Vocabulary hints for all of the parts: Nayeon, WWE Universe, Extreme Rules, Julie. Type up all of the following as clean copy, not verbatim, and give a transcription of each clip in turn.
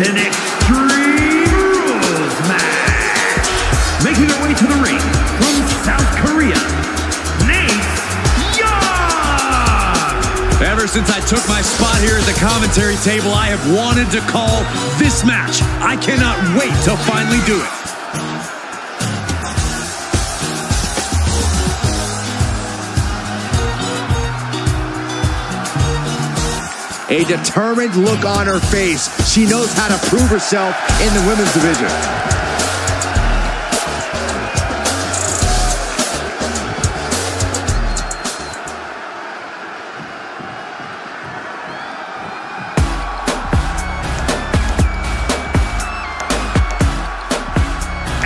is an Extreme Rules match. Making their way to the ring from South Korea, Nayeon. Ever since I took my spot here at the commentary table, I have wanted to call this match. I cannot wait to finally do it. A determined look on her face. She knows how to prove herself in the women's division.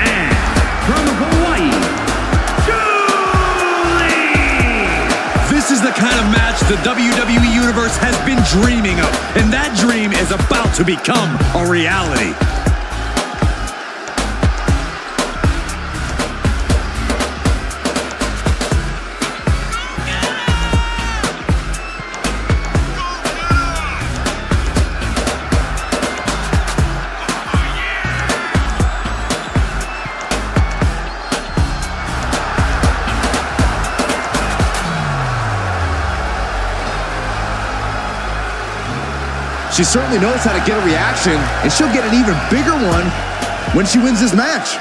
And from Hawaii, Julie! This is the kind of match the WWE Universe has been dreaming of, and that dream is about to become a reality. She certainly knows how to get a reaction, and she'll get an even bigger one when she wins this match.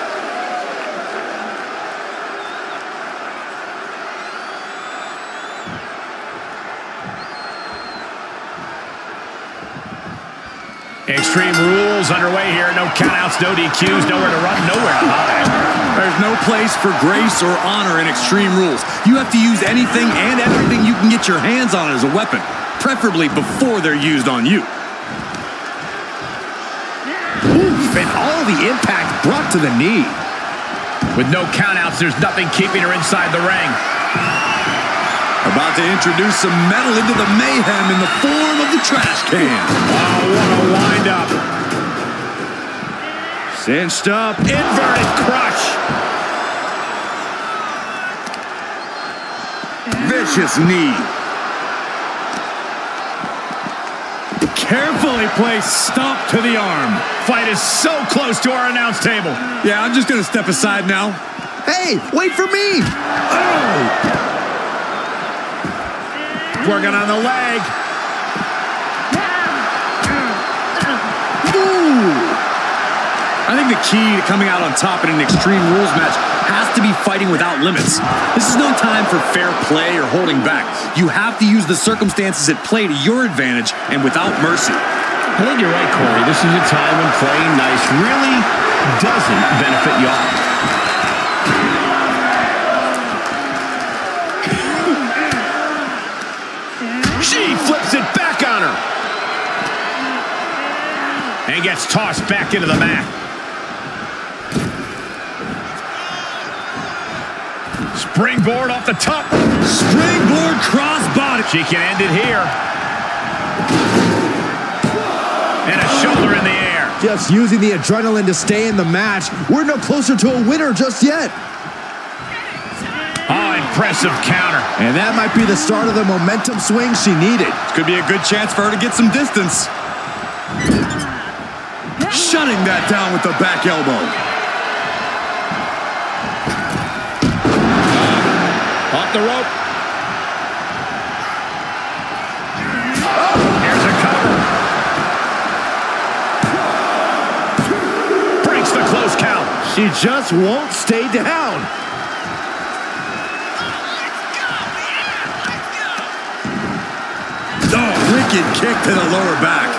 Extreme Rules underway here. No countouts, no DQs, nowhere to run, nowhere to hide. There's no place for grace or honor in Extreme Rules. You have to use anything and everything you can get your hands on as a weapon, preferably before they're used on you. And all the impact brought to the knee. With no countouts, there's nothing keeping her inside the ring. About to introduce some metal into the mayhem in the form of the trash can. Oh, what a wind-up. Cinched up, inverted crush. Vicious knee. Carefully placed stomp to the arm. Fight is so close to our announce table. Yeah, I'm just going to step aside now. Hey, wait for me. Oh. Working on the leg. Ooh. I think the key to coming out on top in an Extreme Rules match has to be fighting without limits. This is no time for fair play or holding back. You have to use the circumstances at play to your advantage and without mercy. I think you're right, Corey. This is a time when playing nice really doesn't benefit y'all. She flips it back on her. And gets tossed back into the mat. Springboard off the top. Springboard crossbody. She can end it here. And a shoulder in the air. Just using the adrenaline to stay in the match. We're no closer to a winner just yet. Oh, impressive counter. And that might be the start of the momentum swing she needed. This could be a good chance for her to get some distance. Shutting that down with the back elbow. The rope. Oh, here's a cover. Breaks the close count. She just won't stay down. Oh, wicked kick to the lower back.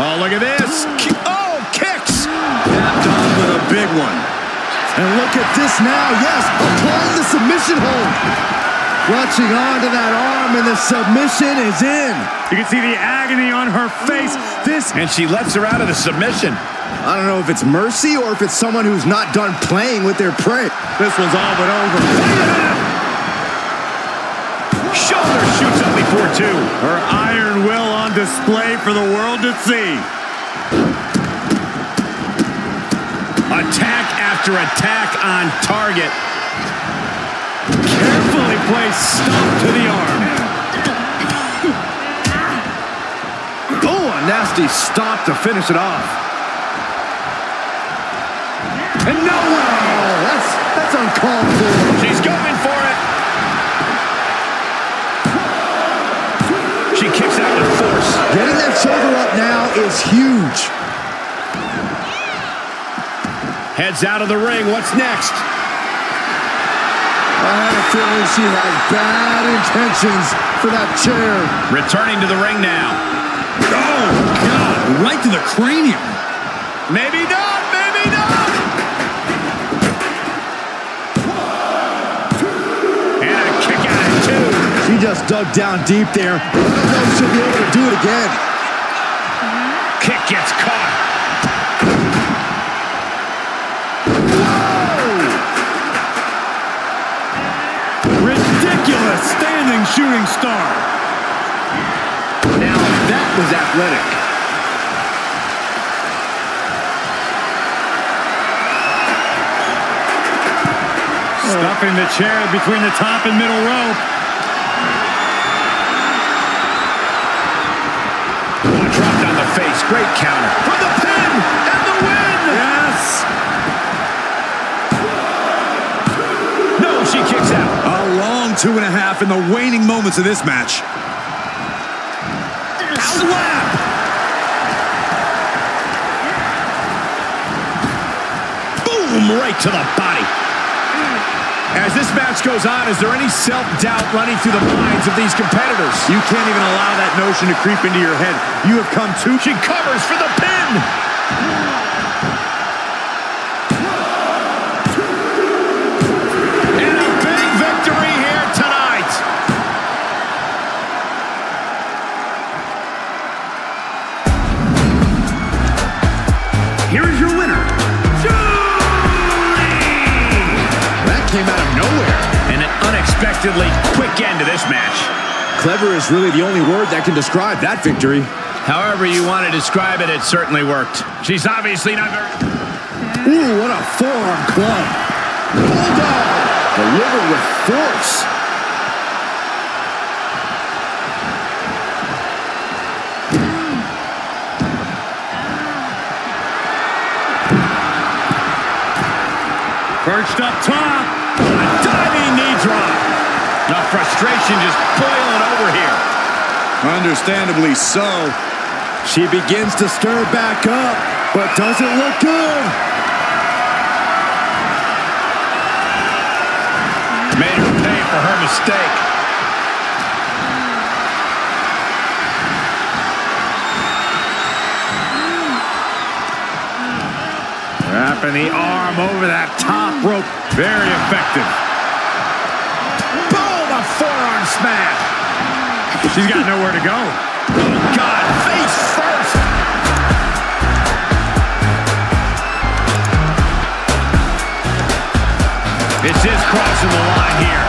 Oh, look at this. Oh, kicks. Tapped on with a big one. And look at this now, yes, applying the submission hold. Clutching onto that arm, and the submission is in. You can see the agony on her face. And she lets her out of the submission. I don't know if it's mercy or if it's someone who's not done playing with their prey. This one's all but over. Shoulder shoots up before two. Her iron will on display for the world to see. Attack after attack on target. Carefully placed stomp to the arm. Oh, a nasty stop to finish it off. And no way! That's uncalled for. She's going for it. She kicks out with force. Getting that shoulder up now is huge. Heads out of the ring. What's next? I have a feeling she has bad intentions for that chair. Returning to the ring now. Oh, God. Right to the cranium. Maybe not. Maybe not. And a kick out at two. She just dug down deep there. I don't know if she'll be able to do it again. Kick gets caught. Standing shooting star. Now that was athletic. Stuffing the chair between the top and middle rope. Dropped on the face. Great counter. For the pin and the win. Yes. No, she kicks out. Two and a half in the waning moments of this match. Slap! Boom, right to the body. As this match goes on, is there any self-doubt running through the minds of these competitors? You can't even allow that notion to creep into your head. You have come too. She covers for the pin. Quick end to this match. Clever is really the only word that can describe that victory. However you want to describe it, it certainly worked. She's obviously not very... Ooh, what a forearm club. Bulldog! Delivered with force. Perched up top. A diving knee drop. The frustration just boiling over here. Understandably so. She begins to stir back up, but doesn't look good. Made her pay for her mistake. Wrapping the arm over that top rope. Very effective. Forearm smash. She's got nowhere to go. Oh, God. Face first. It's his crossing the line here.